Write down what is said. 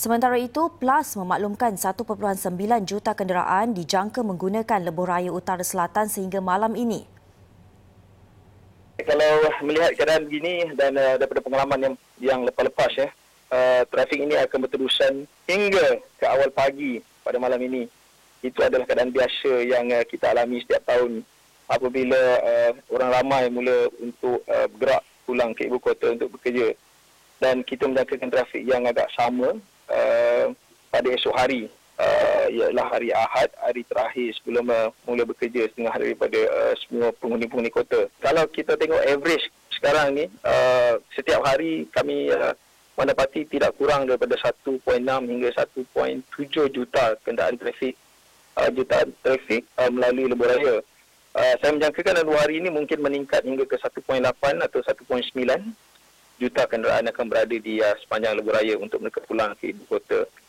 Sementara itu, Plus memaklumkan 1.9 juta kenderaan dijangka menggunakan Lebuhraya Utara Selatan sehingga malam ini. Kalau melihat keadaan begini dan daripada pengalaman yang lepas-lepas, trafik ini akan berterusan hingga ke awal pagi pada malam ini. Itu adalah keadaan biasa yang kita alami setiap tahun apabila orang ramai mula untuk bergerak pulang ke ibu kota untuk bekerja. Dan kita menjangkakan trafik yang agak sama pada esok hari, ialah hari Ahad, hari terakhir sebelum mula bekerja setengah hari daripada semua penghuni-penghuni kota. Kalau kita tengok average sekarang ni, setiap hari kami mendapati tidak kurang daripada 1.6 hingga 1.7 juta kenderaan trafik melalui lebuhraya. Saya menjangkakan dalam hari ini mungkin meningkat hingga ke 1.8 atau 1.9. juta kenderaan akan berada di sepanjang lebuhraya untuk mereka pulang ke ibu kota.